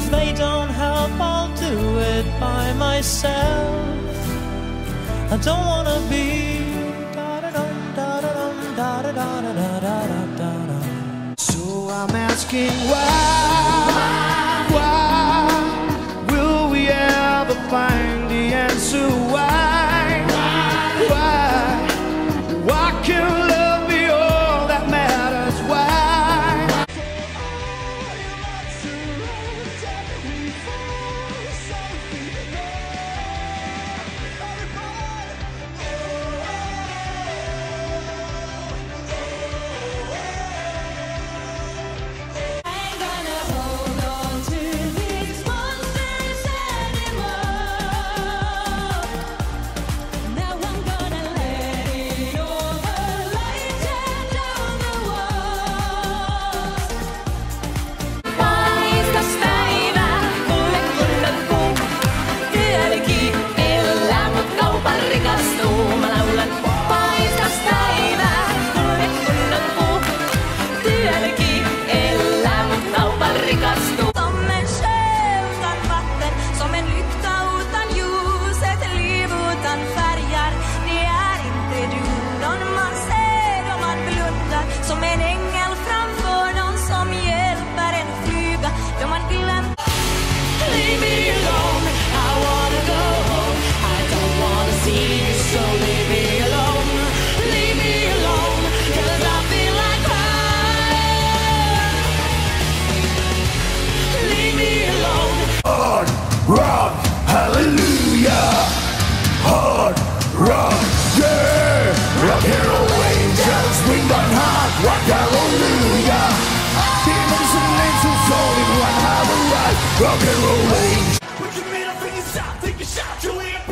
If they don't help, I'll do it by myself. I don't want to be da-da-dum. So I'm asking why will we ever find the answer? Why can't love be all that matters? Why? I'm gonna hold on to these monsters anymore. Now I'm gonna let it go. Rock, hallelujah, hard rock, yeah. Rock, hero, angels, winged on high, rock, hallelujah. Demons and angels, all in one, have a right, rock, hero, angels. Put your middle fingers out, take a shot, Julian.